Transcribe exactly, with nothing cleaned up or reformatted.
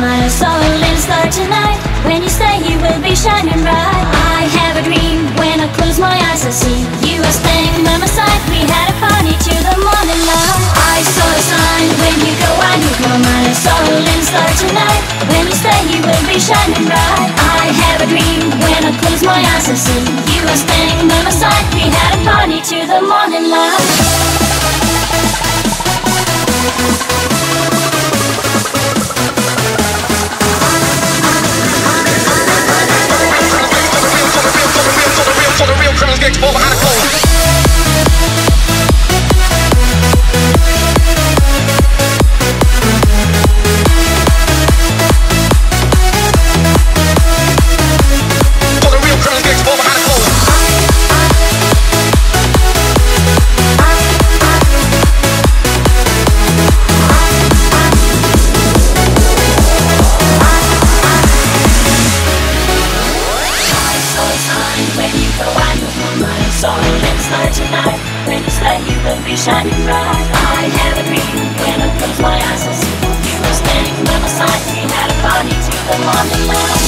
my soul is dark tonight. When you stay, you will be shining bright. I have a dream. When I close my eyes, I see you are staying by my side. We had a party to the morning light. I saw a sign. When you go, I do know my soul is dark tonight. When you stay, you will be shining bright. I have a dream. When I close my eyes, I see you are staying by my side. We had a party to the morning light. For the real criminals get exposed behind the clothes. For the real criminals get exposed behind the clothes. I saw a sign when you go out. So let's start tonight. When you stay, you will be shining bright. I have a dream. When I close my eyes, I see you are standing by my side. We had a party till the morning light.